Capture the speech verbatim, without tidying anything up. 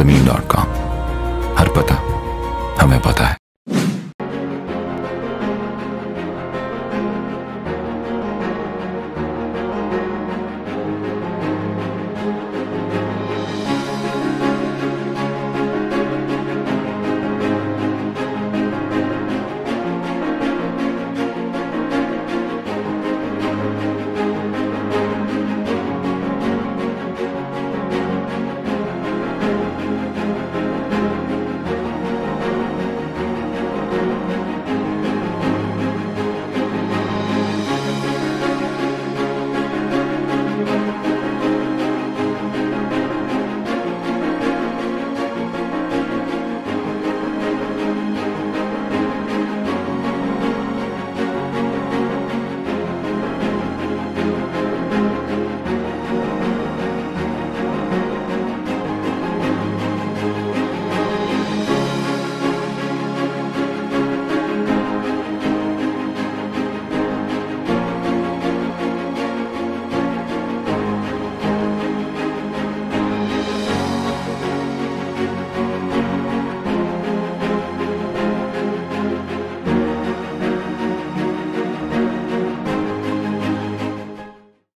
ज़मीन dot com. हर पता हमें पता है।